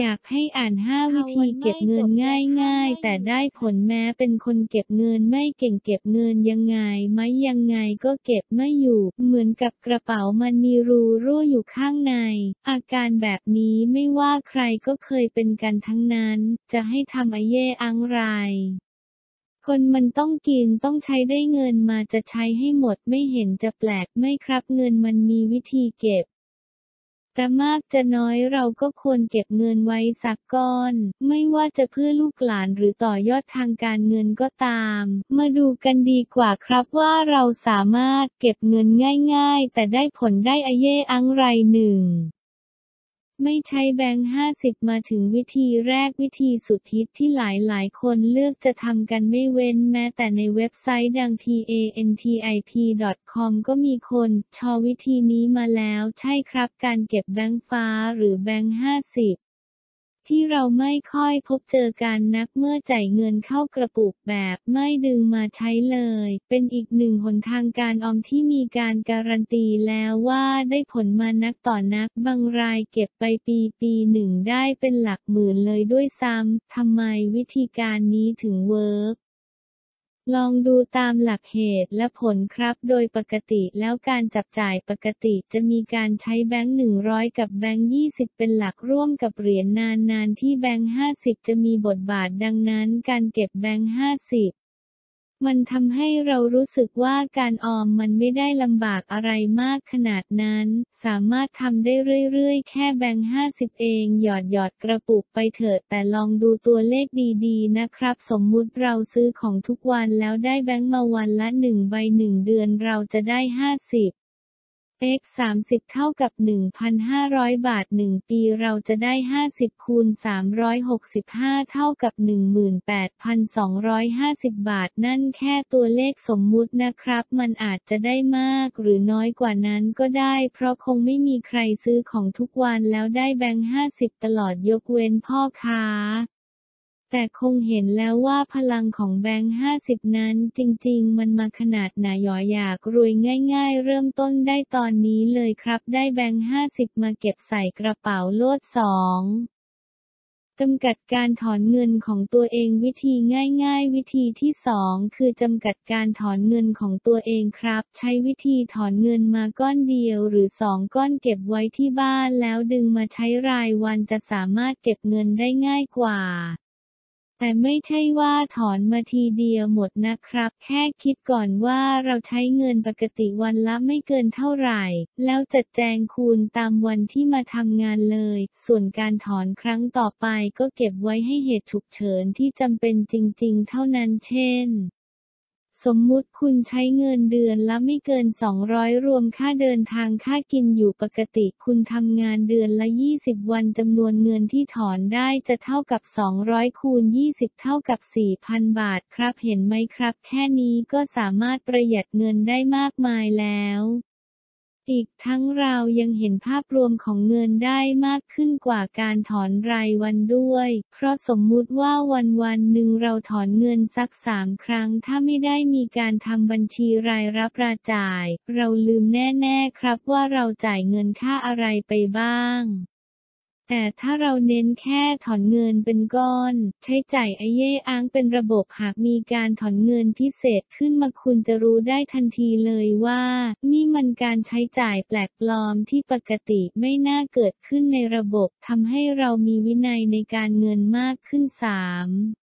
อยากให้อ่าน5วิธีเก็บเงินง่ายๆแต่ได้ผลแม้เป็นคนเก็บเงินไม่เก่งเก็บเงินยังไงก็เก็บไม่อยู่เหมือนกับกระเป๋ามันมีรูรั่วอยู่ข้างในอาการแบบนี้ไม่ว่าใครก็เคยเป็นกันทั้งนั้นจะให้ทำอะไรอังไรคนมันต้องกินต้องใช้ได้เงินมาจะใช้ให้หมดไม่เห็นจะแปลกไม่ครับเงินมันมีวิธีเก็บแต่มากจะน้อยเราก็ควรเก็บเงินไว้สักก้อนไม่ว่าจะเพื่อลูกหลานหรือต่อยอดทางการเงินก็ตามมาดูกันดีกว่าครับว่าเราสามารถเก็บเงินง่ายๆแต่ได้ผลได้อะเย่อังไรหนึ่งไม่ใช้แบงค์50มาถึงวิธีแรกวิธีสุดฮิตที่หลายคนเลือกจะทำกันไม่เว้นแม้แต่ในเว็บไซต์ดัง Pantip.com ก็มีคนชอวิธีนี้มาแล้วใช่ครับการเก็บแบงค์ฟ้าหรือแบงค์50ที่เราไม่ค่อยพบเจอกันนักเมื่อจ่ายเงินเข้ากระปุกแบบไม่ดึงมาใช้เลยเป็นอีกหนึ่งหนทางการออมที่มีการการันตีแล้วว่าได้ผลมานักต่อนักบางรายเก็บไปปีหนึ่งได้เป็นหลักหมื่นเลยด้วยซ้ำทำไมวิธีการนี้ถึงเวิร์กลองดูตามหลักเหตุและผลครับโดยปกติแล้วการจับจ่ายปกติจะมีการใช้แบงค์100กับแบงค์20เป็นหลักร่วมกับเหรียญนานที่แบงค์50จะมีบทบาทดังนั้นการเก็บแบงค์50มันทำให้เรารู้สึกว่าการออมมันไม่ได้ลำบากอะไรมากขนาดนั้นสามารถทำได้เรื่อยๆแค่แบงค์50เองหยอดกระปุกไปเถอะแต่ลองดูตัวเลขดีๆนะครับสมมุติเราซื้อของทุกวันแล้วได้แบงค์มาวันละ1ใบ1เดือนเราจะได้50x 30เท่ากับ 1,500 บาท1ปีเราจะได้50คูณ365เท่ากับ 18,250 บาทนั่นแค่ตัวเลขสมมุตินะครับมันอาจจะได้มากหรือน้อยกว่านั้นก็ได้เพราะคงไม่มีใครซื้อของทุกวันแล้วได้แบงค์50ตลอดยกเว้นพ่อค้าแต่คงเห็นแล้วว่าพลังของแบงค์50นั้นจริงๆมันมาขนาดไหนอยากรวยง่ายๆเริ่มต้นได้ตอนนี้เลยครับได้แบงค์50มาเก็บใส่กระเป๋าโลด2จำกัดการถอนเงินของตัวเองวิธีง่ายๆวิธีที่2คือจำกัดการถอนเงินของตัวเองครับใช้วิธีถอนเงินมาก้อนเดียวหรือ2ก้อนเก็บไว้ที่บ้านแล้วดึงมาใช้รายวันจะสามารถเก็บเงินได้ง่ายกว่าแต่ไม่ใช่ว่าถอนมาทีเดียวหมดนะครับแค่คิดก่อนว่าเราใช้เงินปกติวันละไม่เกินเท่าไหร่แล้วจัดแจงคูณตามวันที่มาทำงานเลยส่วนการถอนครั้งต่อไปก็เก็บไว้ให้เหตุฉุกเฉินที่จำเป็นจริงๆเท่านั้นเช่นสมมุติคุณใช้เงินเดือนละไม่เกิน200รวมค่าเดินทางค่ากินอยู่ปกติคุณทำงานเดือนละ20วันจำนวนเงินที่ถอนได้จะเท่ากับ200คูณ20เท่ากับ 4,000 บาทครับเห็นไหมครับแค่นี้ก็สามารถประหยัดเงินได้มากมายแล้วอีกทั้งเรายังเห็นภาพรวมของเงินได้มากขึ้นกว่าการถอนรายวันด้วยเพราะสมมุติว่าวันหนึ่งเราถอนเงินสัก3ครั้งถ้าไม่ได้มีการทำบัญชีรายรับรายจ่ายเราลืมแน่ๆครับว่าเราจ่ายเงินค่าอะไรไปบ้างแต่ถ้าเราเน้นแค่ถอนเงินเป็นก้อนใช้จ่ายอะเย่อังเป็นระบบหากมีการถอนเงินพิเศษขึ้นมาคุณจะรู้ได้ทันทีเลยว่านี่มันการใช้จ่ายแปลกปลอมที่ปกติไม่น่าเกิดขึ้นในระบบทำให้เรามีวินัยในการเงินมากขึ้น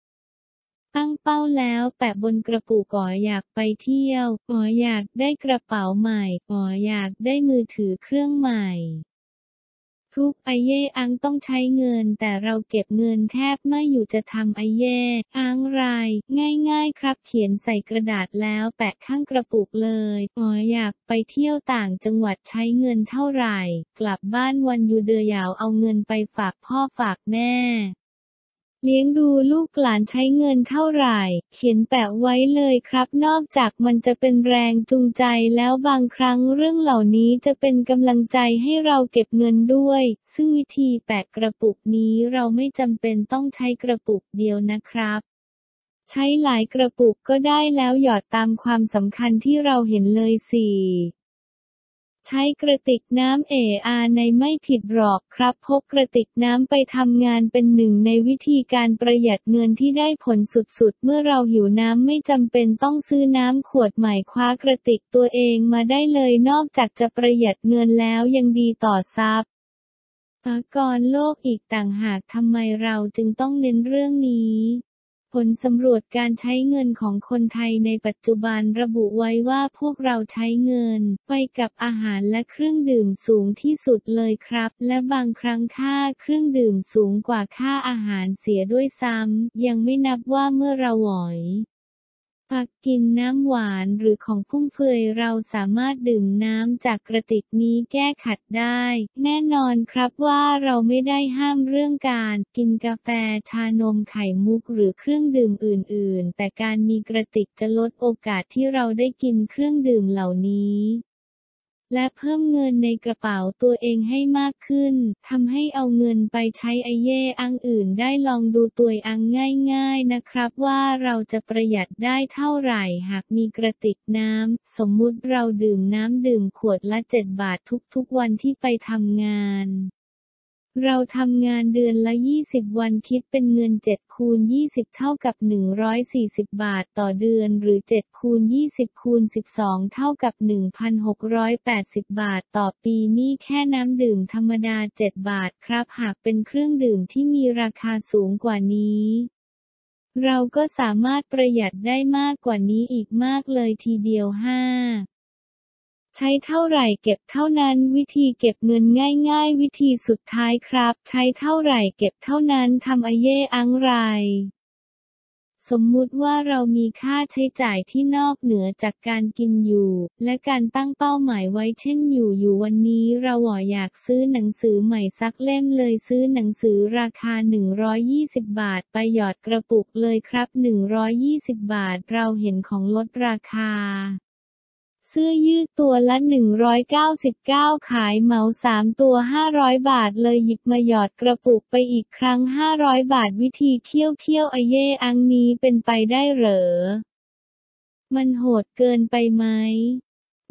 3ตั้งเป้าแล้วแปะบนกระปุกก๋ออยากไปเที่ยวก๋ออยากได้กระเป๋าใหม่ก๋ออยากได้มือถือเครื่องใหม่ทุกไอเย่อังต้องใช้เงินแต่เราเก็บเงินแทบไม่อยู่จะทำไอเย่อังไรง่ายๆครับเขียนใส่กระดาษแล้วแปะข้างกระปุกเลยอยากไปเที่ยวต่างจังหวัดใช้เงินเท่าไหร่กลับบ้านวันหยุดเดือยาวเอาเงินไปฝากพ่อฝากแม่เลี้ยงดูลูกหลานใช้เงินเท่าไหร่เขียนแปะไว้เลยครับนอกจากมันจะเป็นแรงจูงใจแล้วบางครั้งเรื่องเหล่านี้จะเป็นกำลังใจให้เราเก็บเงินด้วยซึ่งวิธีแปะกระปุกนี้เราไม่จำเป็นต้องใช้กระปุกเดียวนะครับใช้หลายกระปุกก็ได้แล้วหยอดตามความสำคัญที่เราเห็นเลย4 ใช้กระติกน้ำในไม่ผิดหรอกครับพกกระติกน้ำไปทำงานเป็นหนึ่งในวิธีการประหยัดเงินที่ได้ผลสุดๆเมื่อเราหิวน้ำไม่จำเป็นต้องซื้อน้ำขวดใหม่คว้ากระติกตัวเองมาได้เลยนอกจากจะประหยัดเงินแล้วยังดีต่อทรัพยากรโลกอีกต่างหากทำไมเราจึงต้องเน้นเรื่องนี้ผลสำรวจการใช้เงินของคนไทยในปัจจุบันระบุไว้ว่าพวกเราใช้เงินไปกับอาหารและเครื่องดื่มสูงที่สุดเลยครับและบางครั้งค่าเครื่องดื่มสูงกว่าค่าอาหารเสียด้วยซ้ำยังไม่นับว่าเมื่อเราหวอยผักกินน้ำหวานหรือของฟุ่มเฟือยเราสามารถดื่มน้ำจากกระติกนี้แก้ขัดได้แน่นอนครับว่าเราไม่ได้ห้ามเรื่องการกินกาแฟชานมไข่มุกหรือเครื่องดื่มอื่นๆแต่การมีกระติกจะลดโอกาสที่เราได้กินเครื่องดื่มเหล่านี้และเพิ่มเงินในกระเป๋าตัวเองให้มากขึ้นทำให้เอาเงินไปใช้อังอื่นได้ลองดูตัวอังง่ายๆนะครับว่าเราจะประหยัดได้เท่าไหร่หากมีกระติกน้ำสมมุติเราดื่มน้ำดื่มขวดละ7 บาททุกๆวันที่ไปทำงานเราทำงานเดือนละ20วันคิดเป็นเงิน7 คูณ 20เท่ากับ140บาทต่อเดือนหรือ7 คูณ 20 คูณ 12เท่ากับ 1,680 บาทต่อปีนี่แค่น้ำดื่มธรรมดา7 บาทครับหากเป็นเครื่องดื่มที่มีราคาสูงกว่านี้เราก็สามารถประหยัดได้มากกว่านี้อีกมากเลยทีเดียวใช้เท่าไหร่เก็บเท่านั้นวิธีเก็บเงินง่ายๆวิธีสุดท้ายครับใช้เท่าไหร่เก็บเท่านั้นทำอังไรสมมุติว่าเรามีค่าใช้จ่ายที่นอกเหนือจากการกินอยู่และการตั้งเป้าหมายไว้เช่นอยู่วันนี้เราอยากซื้อหนังสือใหม่สักเล่มเลยซื้อหนังสือราคา120บาทไปหยอดกระปุกเลยครับ120บาทเราเห็นของลดราคาเสื้อยืดตัวละ199ขายเหมา3ตัว500บาทเลยหยิบมาหยอดกระปุกไปอีกครั้ง500บาทวิธีเคี่ยวอังนี้เป็นไปได้เหรอมันโหดเกินไปไหม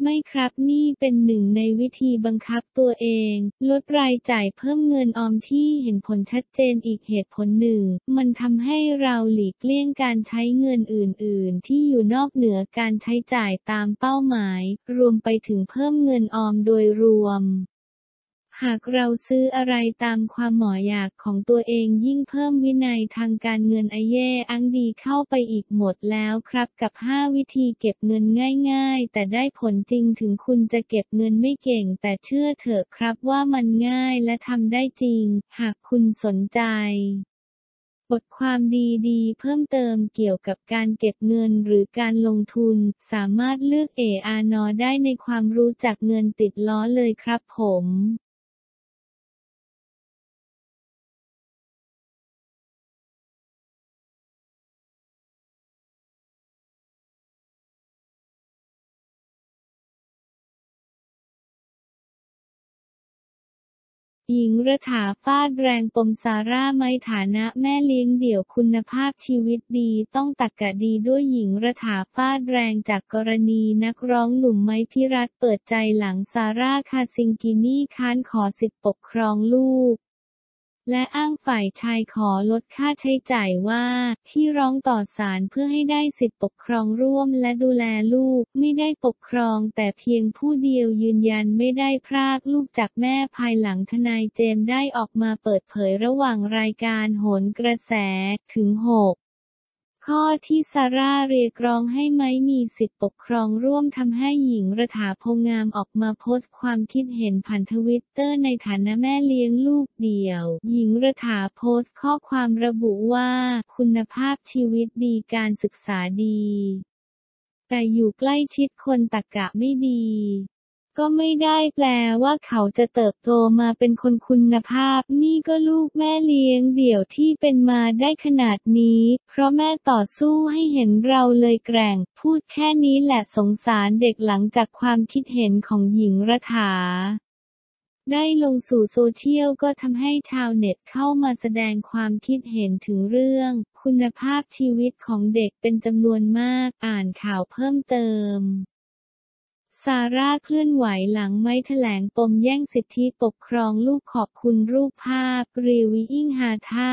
ไม่ครับนี่เป็นหนึ่งในวิธีบังคับตัวเองลดรายจ่ายเพิ่มเงินออมที่เห็นผลชัดเจนอีกเหตุผลหนึ่งมันทำให้เราหลีกเลี่ยงการใช้เงินอื่นๆที่อยู่นอกเหนือการใช้จ่ายตามเป้าหมายรวมไปถึงเพิ่มเงินออมโดยรวมหากเราซื้ออะไรตามความอยากของตัวเองยิ่งเพิ่มวินัยทางการเงินอังดีเข้าไปอีกหมดแล้วครับกับ5วิธีเก็บเงินง่ายๆแต่ได้ผลจริงถึงคุณจะเก็บเงินไม่เก่งแต่เชื่อเถอะครับว่ามันง่ายและทำได้จริงหากคุณสนใจบทความดีๆเพิ่มเติมเกี่ยวกับการเก็บเงินหรือการลงทุนสามารถเลือกนอได้ในความรู้จักเงินติดล้อเลยครับผมหญิงระถาฟาดแรงปมซาร่าไมฐานะแม่เลี้ยงเดี่ยวคุณภาพชีวิตดีต้องตรรกะดีด้วยหญิงระถาฟาดแรงจากกรณีนักร้องหนุ่มไมค์พิรัตน์เปิดใจหลังซาร่าคาซิงกินี่ค้านขอสิทธิปกครองลูกและอ้างฝ่ายชายขอลดค่าใช้จ่ายว่าที่ร้องต่อศาลเพื่อให้ได้สิทธิปกครองร่วมและดูแลลูกไม่ได้ปกครองแต่เพียงผู้เดียวยืนยันไม่ได้พรากลูกจากแม่ภายหลังทนายเจมส์ได้ออกมาเปิดเผยระหว่างรายการโหนกระแสถึง6 ข้อที่ซาร่าเรียกร้องให้ไมค์มีสิทธิปกครองร่วมทำให้หญิงระถาโพงามออกมาโพสต์ความคิดเห็นผ่านTwitterในฐานะแม่เลี้ยงลูกเดี่ยวหญิงระถาโพสต์ข้อความระบุว่าคุณภาพชีวิตดีการศึกษาดีแต่อยู่ใกล้ชิดคนตรรกะไม่ดีก็ไม่ได้แปลว่าเขาจะเติบโตมาเป็นคนคุณภาพนี่ก็ลูกแม่เลี้ยงเดี่ยวที่เป็นมาได้ขนาดนี้เพราะแม่ต่อสู้ให้เห็นเราเลยแกร่งพูดแค่นี้แหละสงสารเด็กหลังจากความคิดเห็นของหญิงระถาได้ลงสู่โซเชียลก็ทำให้ชาวเน็ตเข้ามาแสดงความคิดเห็นถึงเรื่องคุณภาพชีวิตของเด็กเป็นจำนวนมากอ่านข่าวเพิ่มเติมซ ซาร่าเคลื่อนไหวหลังไม่แถลงปมแย่งสิทธิปกครองลูกขอบคุณรูปภาพรีวิวอิงฮาท่า